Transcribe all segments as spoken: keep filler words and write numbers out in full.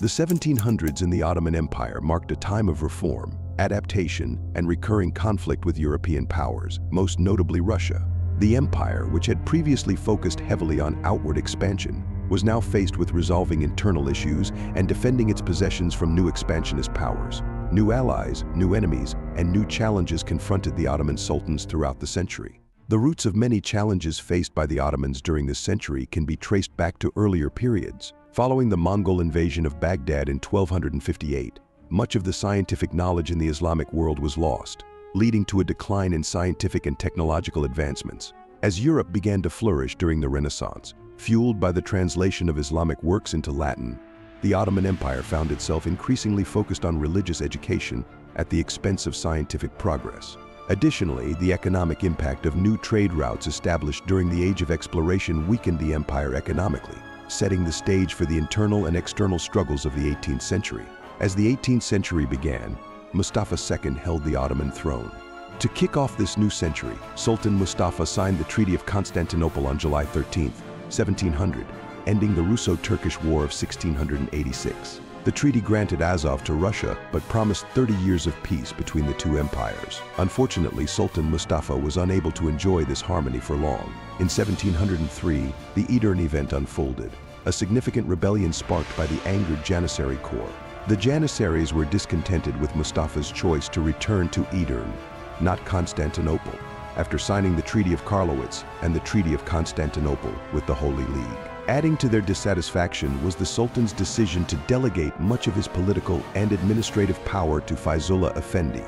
The seventeen hundreds in the Ottoman Empire marked a time of reform, adaptation, and recurring conflict with European powers, most notably Russia. The empire, which had previously focused heavily on outward expansion, was now faced with resolving internal issues and defending its possessions from new expansionist powers. New allies, new enemies, and new challenges confronted the Ottoman sultans throughout the century. The roots of many challenges faced by the Ottomans during this century can be traced back to earlier periods. Following the Mongol invasion of Baghdad in twelve hundred fifty-eight, much of the scientific knowledge in the Islamic world was lost, leading to a decline in scientific and technological advancements. As Europe began to flourish during the Renaissance, fueled by the translation of Islamic works into Latin, the Ottoman Empire found itself increasingly focused on religious education at the expense of scientific progress. Additionally, the economic impact of new trade routes established during the Age of Exploration weakened the empire economically, setting the stage for the internal and external struggles of the eighteenth century. As the eighteenth century began, Mustafa the Second held the Ottoman throne. To kick off this new century, Sultan Mustafa signed the Treaty of Constantinople on July thirteenth, seventeen hundred, ending the Russo-Turkish War of sixteen eighty-six. The treaty granted Azov to Russia, but promised thirty years of peace between the two empires. Unfortunately, Sultan Mustafa was unable to enjoy this harmony for long. In seventeen hundred three, the Edirne Event unfolded, a significant rebellion sparked by the angered Janissary Corps. The Janissaries were discontented with Mustafa's choice to return to Edirne, not Constantinople, after signing the Treaty of Karlowitz and the Treaty of Constantinople with the Holy League. Adding to their dissatisfaction was the Sultan's decision to delegate much of his political and administrative power to Feyzullah Efendi,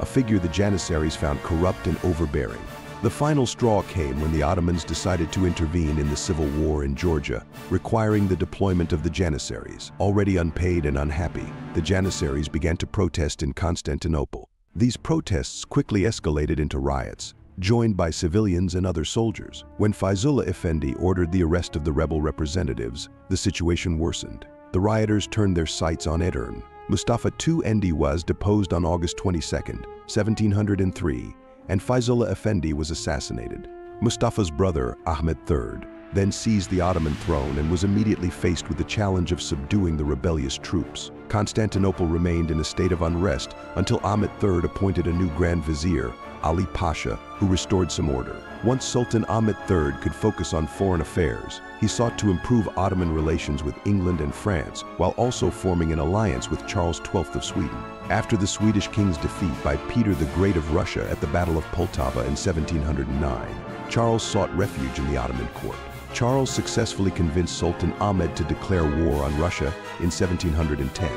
a figure the Janissaries found corrupt and overbearing. The final straw came when the Ottomans decided to intervene in the civil war in Georgia, requiring the deployment of the Janissaries. Already unpaid and unhappy, the Janissaries began to protest in Constantinople. These protests quickly escalated into riots, joined by civilians and other soldiers. When Feyzullah Efendi ordered the arrest of the rebel representatives, the situation worsened. The rioters turned their sights on Edirne. Mustafa the Second Efendi was deposed on August twenty-second, seventeen hundred three, and Feyzullah Efendi was assassinated. Mustafa's brother, Ahmed the Third, then seized the Ottoman throne and was immediately faced with the challenge of subduing the rebellious troops. Constantinople remained in a state of unrest until Ahmed the Third appointed a new Grand Vizier, Ali Pasha, who restored some order. Once Sultan Ahmed the Third could focus on foreign affairs, he sought to improve Ottoman relations with England and France, while also forming an alliance with Charles the Twelfth of Sweden. After the Swedish king's defeat by Peter the Great of Russia at the Battle of Poltava in seventeen hundred nine, Charles sought refuge in the Ottoman court. Charles successfully convinced Sultan Ahmed to declare war on Russia in seventeen hundred ten,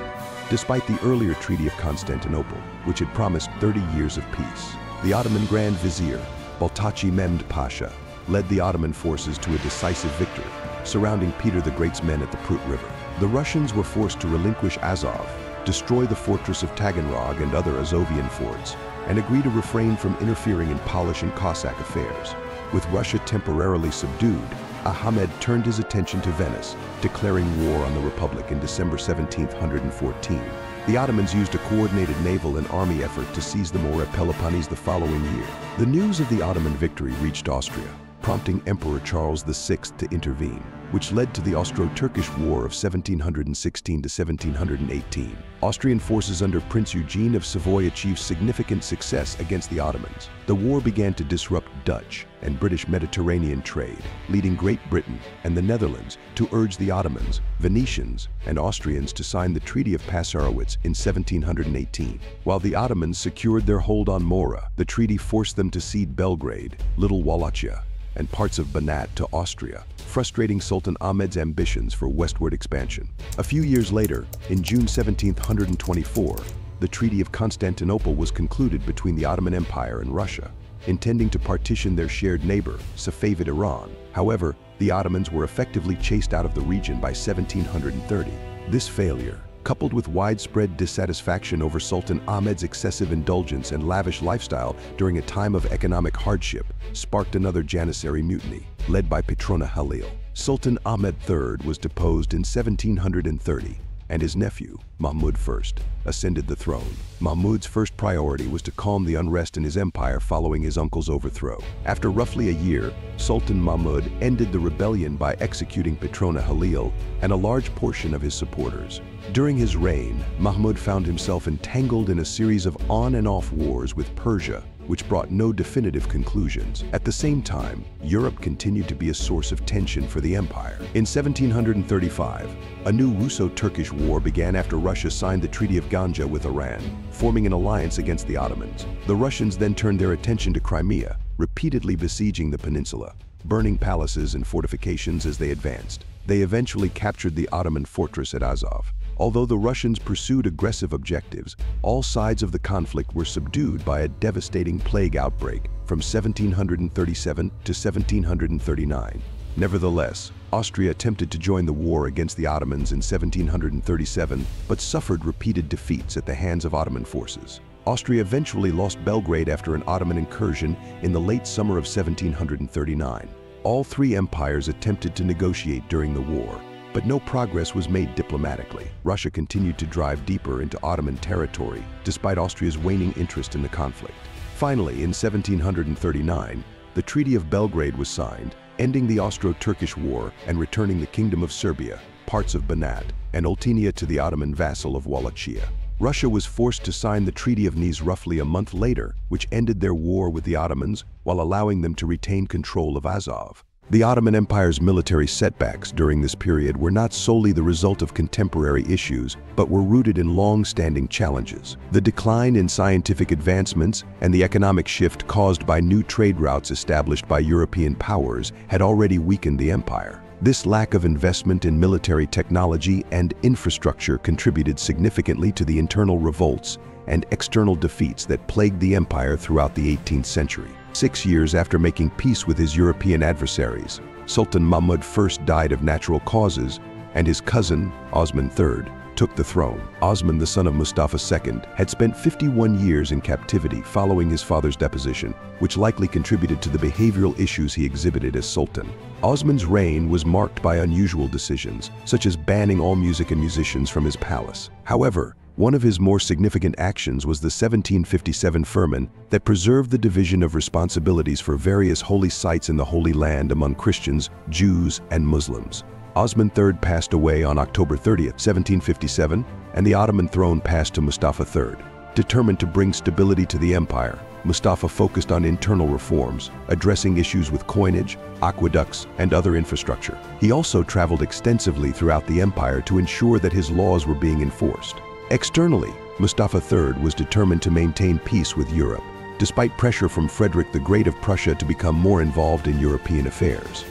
despite the earlier Treaty of Constantinople, which had promised thirty years of peace. The Ottoman Grand Vizier, Baltacı Memed Pasha, led the Ottoman forces to a decisive victory, surrounding Peter the Great's men at the Prut River. The Russians were forced to relinquish Azov, destroy the fortress of Taganrog and other Azovian forts, and agree to refrain from interfering in Polish and Cossack affairs. With Russia temporarily subdued, Ahmed turned his attention to Venice, declaring war on the Republic in December seventeen hundred fourteen. The Ottomans used a coordinated naval and army effort to seize the Morea Peloponnese the following year. The news of the Ottoman victory reached Austria, prompting Emperor Charles the Sixth to intervene, which led to the Austro-Turkish War of seventeen hundred sixteen to seventeen hundred eighteen. Austrian forces under Prince Eugene of Savoy achieved significant success against the Ottomans. The war began to disrupt Dutch and British Mediterranean trade, leading Great Britain and the Netherlands to urge the Ottomans, Venetians, and Austrians to sign the Treaty of Passarowitz in seventeen hundred eighteen. While the Ottomans secured their hold on Mora, the treaty forced them to cede Belgrade, Little Wallachia, and parts of Banat to Austria, frustrating Sultan Ahmed's ambitions for westward expansion. A few years later, in June seventeen hundred twenty-four, the Treaty of Constantinople was concluded between the Ottoman Empire and Russia, intending to partition their shared neighbor, Safavid Iran. However, the Ottomans were effectively chased out of the region by seventeen hundred thirty. This failure, coupled with widespread dissatisfaction over Sultan Ahmed's excessive indulgence and lavish lifestyle during a time of economic hardship, sparked another Janissary mutiny, led by Patrona Halil. Sultan Ahmed the Third was deposed in seventeen hundred thirty, and his nephew, Mahmud the First, ascended the throne. Mahmud's first priority was to calm the unrest in his empire following his uncle's overthrow. After roughly a year, Sultan Mahmud ended the rebellion by executing Patrona Halil and a large portion of his supporters. During his reign, Mahmud found himself entangled in a series of on and off wars with Persia, which brought no definitive conclusions. At the same time, Europe continued to be a source of tension for the empire. In seventeen thirty-five, a new Russo-Turkish War began after Russia signed the Treaty of Ganja with Iran, forming an alliance against the Ottomans. The Russians then turned their attention to Crimea, repeatedly besieging the peninsula, burning palaces and fortifications as they advanced. They eventually captured the Ottoman fortress at Azov. Although the Russians pursued aggressive objectives, all sides of the conflict were subdued by a devastating plague outbreak from seventeen thirty-seven to seventeen thirty-nine. Nevertheless, Austria attempted to join the war against the Ottomans in seventeen thirty-seven, but suffered repeated defeats at the hands of Ottoman forces. Austria eventually lost Belgrade after an Ottoman incursion in the late summer of seventeen thirty-nine. All three empires attempted to negotiate during the war, but no progress was made diplomatically. Russia continued to drive deeper into Ottoman territory, despite Austria's waning interest in the conflict. Finally, in seventeen thirty-nine, the Treaty of Belgrade was signed, ending the Austro-Turkish War and returning the Kingdom of Serbia, parts of Banat, and Oltenia to the Ottoman vassal of Wallachia. Russia was forced to sign the Treaty of Nice roughly a month later, which ended their war with the Ottomans while allowing them to retain control of Azov. The Ottoman Empire's military setbacks during this period were not solely the result of contemporary issues, but were rooted in long-standing challenges. The decline in scientific advancements and the economic shift caused by new trade routes established by European powers had already weakened the empire. This lack of investment in military technology and infrastructure contributed significantly to the internal revolts and external defeats that plagued the empire throughout the eighteenth century. Six years after making peace with his European adversaries, Sultan Mahmud the First died of natural causes, and his cousin, Osman the Third, took the throne. Osman, the son of Mustafa the Second, had spent fifty-one years in captivity following his father's deposition, which likely contributed to the behavioral issues he exhibited as sultan. Osman's reign was marked by unusual decisions, such as banning all music and musicians from his palace. However, one of his more significant actions was the seventeen fifty-seven Firman that preserved the division of responsibilities for various holy sites in the Holy Land among Christians, Jews, and Muslims. Osman the Third passed away on October thirtieth, seventeen fifty-seven, and the Ottoman throne passed to Mustafa the Third. Determined to bring stability to the empire, Mustafa focused on internal reforms, addressing issues with coinage, aqueducts, and other infrastructure. He also traveled extensively throughout the empire to ensure that his laws were being enforced. Externally, Mustafa the Third was determined to maintain peace with Europe, despite pressure from Frederick the Great of Prussia to become more involved in European affairs.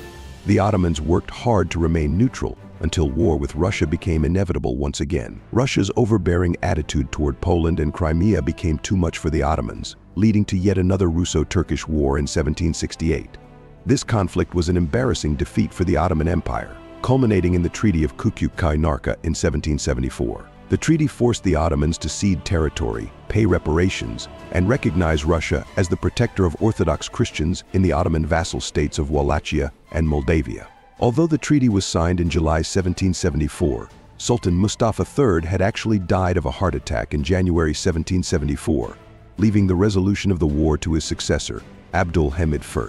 The Ottomans worked hard to remain neutral until war with Russia became inevitable once again. Russia's overbearing attitude toward Poland and Crimea became too much for the Ottomans, leading to yet another Russo-Turkish War in seventeen sixty-eight. This conflict was an embarrassing defeat for the Ottoman Empire, culminating in the Treaty of Kukuçay-Narka in seventeen seventy-four. The treaty forced the Ottomans to cede territory, pay reparations, and recognize Russia as the protector of Orthodox Christians in the Ottoman vassal states of Wallachia and Moldavia. Although the treaty was signed in July seventeen seventy-four, Sultan Mustafa the Third had actually died of a heart attack in January seventeen seventy-four, leaving the resolution of the war to his successor, Abdul Hamid I.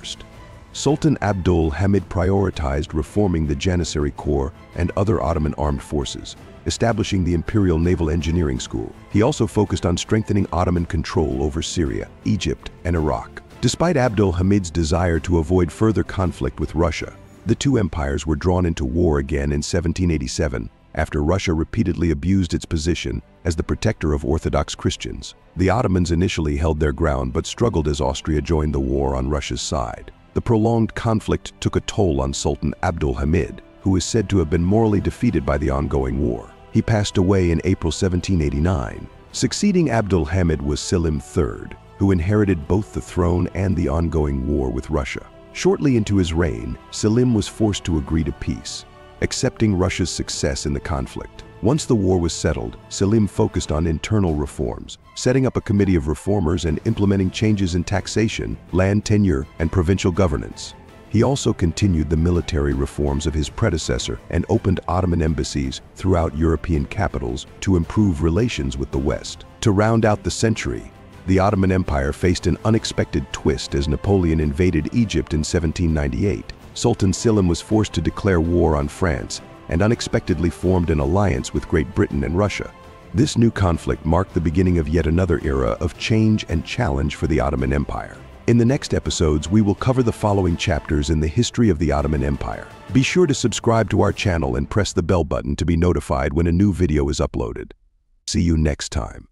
Sultan Abdul Hamid prioritized reforming the Janissary Corps and other Ottoman armed forces, establishing the Imperial Naval Engineering School. He also focused on strengthening Ottoman control over Syria, Egypt, and Iraq. Despite Abdul Hamid's desire to avoid further conflict with Russia, the two empires were drawn into war again in seventeen eighty-seven, after Russia repeatedly abused its position as the protector of Orthodox Christians. The Ottomans initially held their ground but struggled as Austria joined the war on Russia's side. The prolonged conflict took a toll on Sultan Abdul Hamid, who is said to have been morally defeated by the ongoing war. He passed away in April seventeen eighty-nine. Succeeding Abdul Hamid was Selim the Third, who inherited both the throne and the ongoing war with Russia. Shortly into his reign, Selim was forced to agree to peace, accepting Russia's success in the conflict. Once the war was settled, Selim focused on internal reforms, setting up a committee of reformers and implementing changes in taxation, land tenure, and provincial governance. He also continued the military reforms of his predecessor and opened Ottoman embassies throughout European capitals to improve relations with the West. To round out the century, the Ottoman Empire faced an unexpected twist as Napoleon invaded Egypt in seventeen ninety-eight. Sultan Selim was forced to declare war on France and unexpectedly formed an alliance with Great Britain and Russia. This new conflict marked the beginning of yet another era of change and challenge for the Ottoman Empire. In the next episodes, we will cover the following chapters in the history of the Ottoman Empire. Be sure to subscribe to our channel and press the bell button to be notified when a new video is uploaded. See you next time.